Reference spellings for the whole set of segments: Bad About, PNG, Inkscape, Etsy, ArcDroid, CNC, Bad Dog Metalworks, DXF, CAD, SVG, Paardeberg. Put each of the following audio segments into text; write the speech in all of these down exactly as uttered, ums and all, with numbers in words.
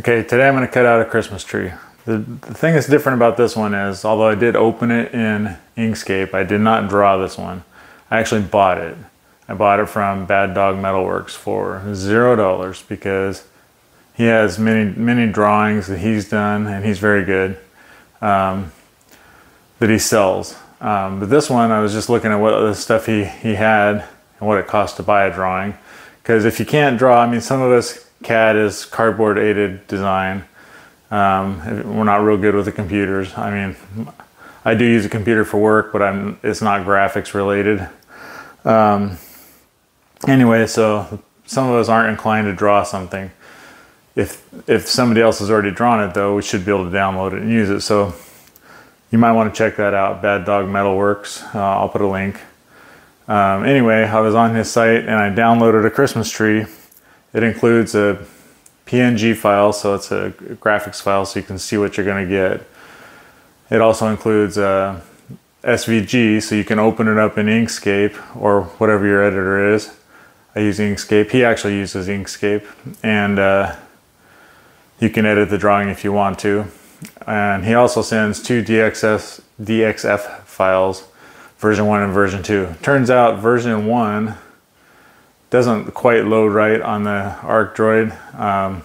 Okay, today I'm going to cut out a Christmas tree. The, the thing that's different about this one is, although I did open it in Inkscape, I did not draw this one. I actually bought it. I bought it from Bad Dog Metalworks for zero dollars because he has many, many drawings that he's done, and he's very good, um, that he sells. Um, but this one, I was just looking at what other stuff he, he had and what it cost to buy a drawing. Because if you can't draw, I mean, some of us, C A D is cardboard aided design. Um, we're not real good with the computers. I mean, I do use a computer for work, but I'm, it's not graphics related. Um, anyway, so some of us aren't inclined to draw something. If, if somebody else has already drawn it though, we should be able to download it and use it. So you might want to check that out, Bad Dog Metalworks. Uh, I'll put a link. Um, anyway, I was on his site and I downloaded a Christmas tree. It includes a P N G file, so it's a graphics file so you can see what you're going to get. It also includes a S V G, so you can open it up in Inkscape or whatever your editor is. I use Inkscape. He actually uses Inkscape. And uh, you can edit the drawing if you want to. And he also sends two D X F files, version one and version two. Turns out version one doesn't quite load right on the ArcDroid. Um,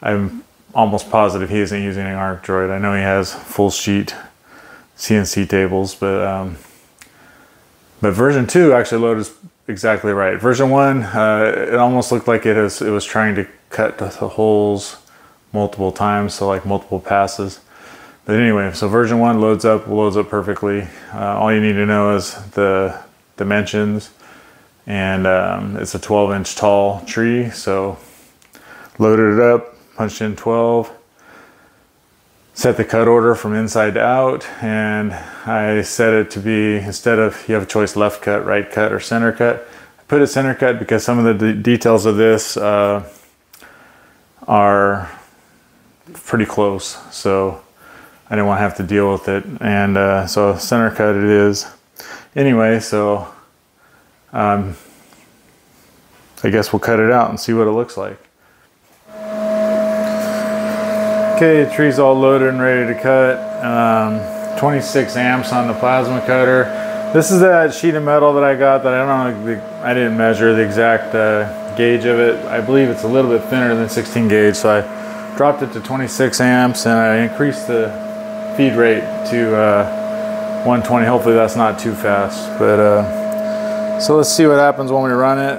I'm almost positive he isn't using an ArcDroid. I know he has full sheet C N C tables, but um, but version two actually loaded exactly right. Version one, uh, it almost looked like it, has, it was trying to cut the holes multiple times, so like multiple passes. But anyway, so version one loads up, loads up perfectly. Uh, all you need to know is the dimensions. And um, it's a twelve inch tall tree, so loaded it up, punched in twelve, set the cut order from inside to out, and I set it to be, instead of, you have a choice, left cut, right cut, or center cut. I put it center cut because some of the details of this uh, are pretty close, so I didn't want to have to deal with it, and uh, so center cut it is. Anyway, so Um, I guess we'll cut it out and see what it looks like. Okay, the tree's all loaded and ready to cut. Um, twenty-six amps on the plasma cutter. This is that sheet of metal that I got that I don't know, I didn't measure the exact uh, gauge of it. I believe it's a little bit thinner than sixteen gauge, so I dropped it to twenty-six amps and I increased the feed rate to uh, one twenty. Hopefully that's not too fast, but uh, so let's see what happens when we run it.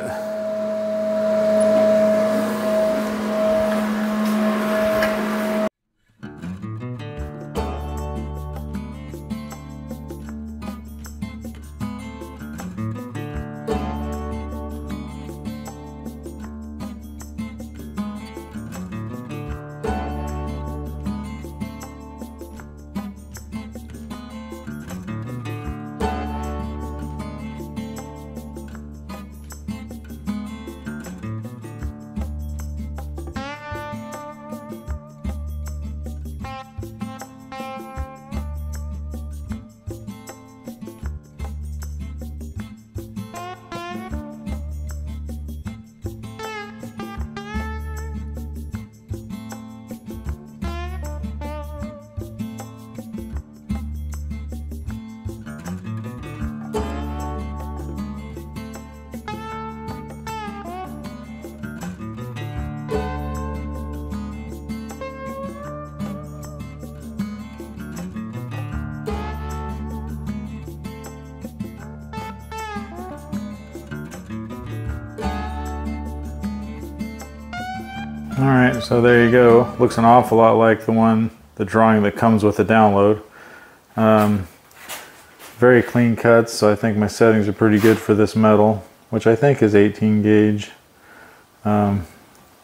All right, so there you go. Looks an awful lot like the one, the drawing that comes with the download. Um, very clean cuts, so I think my settings are pretty good for this metal, which I think is eighteen gauge. Um,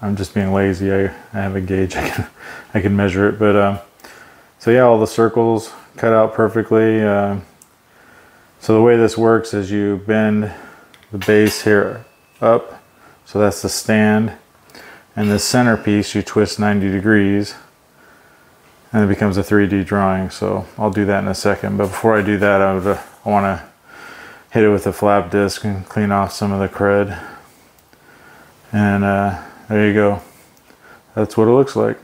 I'm just being lazy. I, I have a gauge. I can, I can measure it. But um, so yeah, all the circles cut out perfectly. Uh, so the way this works is you bend the base here up. So that's the stand. And this center piece you twist ninety degrees and it becomes a three D drawing. So I'll do that in a second, but before I do that I, uh, I want to hit it with a flap disc and clean off some of the crud, and uh, there you go. that's what it looks like.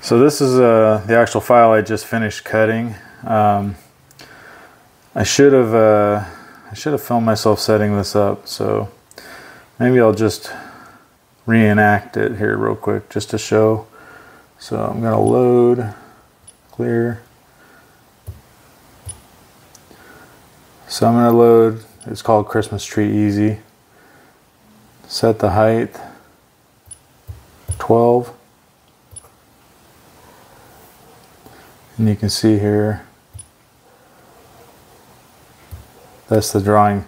So this is uh, the actual file I just finished cutting. Um, I should have uh, I should have filmed myself setting this up, so maybe I'll just reenact it here real quick just to show. So I'm gonna load, clear. So I'm gonna load, it's called Christmas Tree Easy. Set the height, twelve. And you can see here, that's the drawing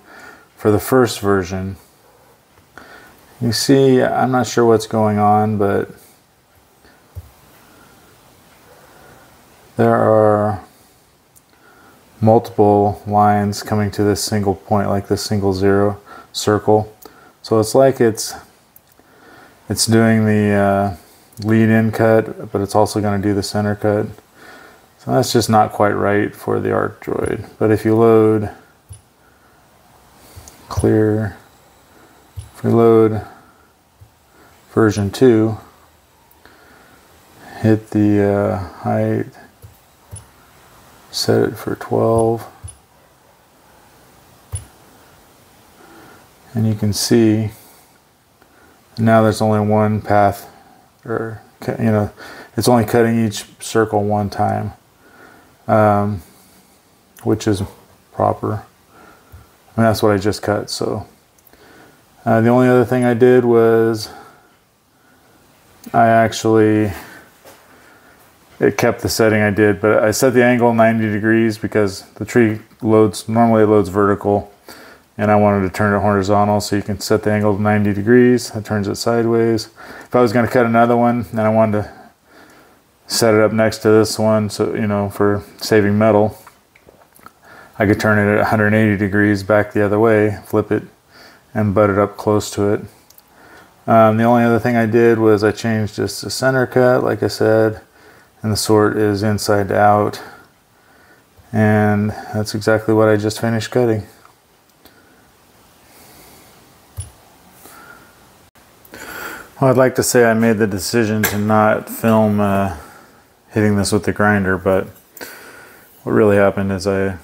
for the first version. You see, I'm not sure what's going on, but there are multiple lines coming to this single point, like this single zero circle. So it's like it's it's doing the uh, lead-in cut, but it's also going to do the center cut. So that's just not quite right for the ArcDroid. But if you load, clear, if we load version two, hit the uh, height, set it for twelve, and you can see now there's only one path, or you know, it's only cutting each circle one time, um, which is proper, and that's what I just cut. So Uh, the only other thing I did was I actually, it kept the setting I did, but I set the angle ninety degrees because the tree loads, normally it loads vertical, and I wanted to turn it horizontal, so you can set the angle to ninety degrees, that turns it sideways. If I was gonna cut another one, then I wanted to set it up next to this one, so, you know, for saving metal, I could turn it at one hundred eighty degrees back the other way, flip it, and butt it up close to it. Um, the only other thing I did was I changed just the center cut, like I said, and the sort is inside to out. And that's exactly what I just finished cutting. Well, I'd like to say I made the decision to not film uh, hitting this with the grinder, but what really happened is I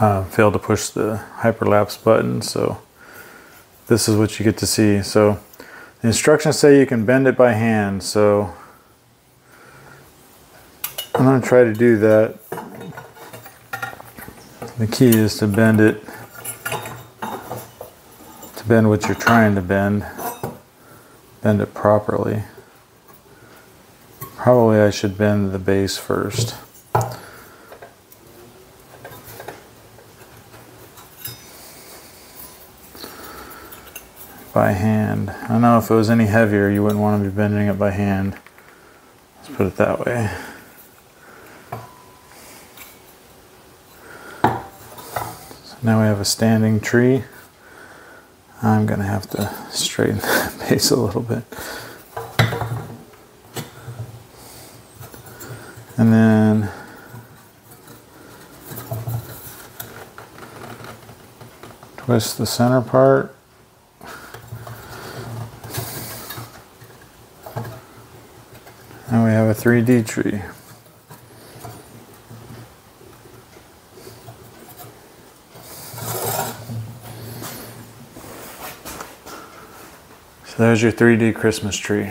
Uh, failed to push the hyperlapse button, so this is what you get to see. So the instructions say you can bend it by hand, so I'm going to try to do that. The key is to bend it, to bend what you're trying to bend, bend it properly. Probably I should bend the base first. By hand. I don't know, if it was any heavier, you wouldn't want to be bending it by hand. Let's put it that way. So now we have a standing tree. I'm going to have to straighten the base a little bit. And then twist the center part. And we have a three D tree. So there's your three D Christmas tree.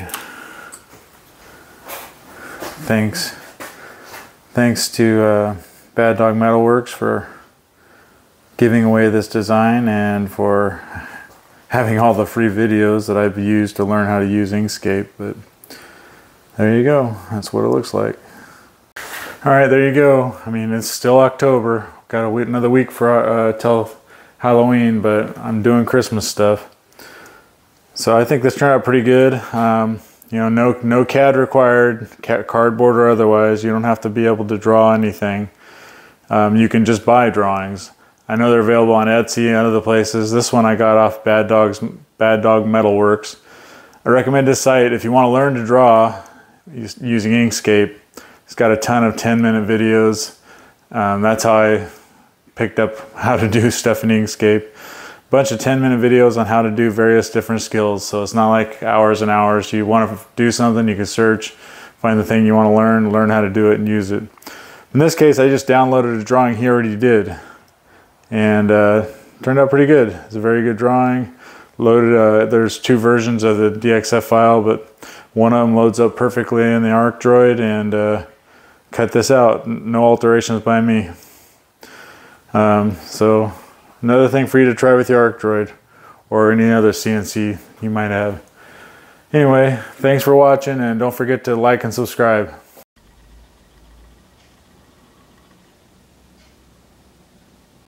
Thanks. Thanks to uh, Bad Dog Metalworks for giving away this design and for having all the free videos that I've used to learn how to use Inkscape. But there you go, that's what it looks like. All right, there you go. I mean, it's still October. Got to wait another week for uh, till Halloween, but I'm doing Christmas stuff. So I think this turned out pretty good. Um, you know, no, no C A D required, cardboard or otherwise. You don't have to be able to draw anything. Um, you can just buy drawings. I know they're available on Etsy and other places. This one I got off Bad Dog's, Bad Dog Metalworks. I recommend this site if you want to learn to draw using Inkscape. It's got a ton of ten minute videos. Um, that's how I picked up how to do stuff in Inkscape. bunch of ten minute videos on how to do various different skills. So it's not like hours and hours. You want to do something, you can search, find the thing you want to learn, learn how to do it and use it. In this case, I just downloaded a drawing he already did, and uh, turned out pretty good. It's a very good drawing. Loaded, uh, there's two versions of the D X F file, but one of them loads up perfectly in the ArcDroid, and uh, cut this out, no alterations by me. Um, so another thing for you to try with your ArcDroid or any other C N C you might have. Anyway, thanks for watching, and don't forget to like and subscribe.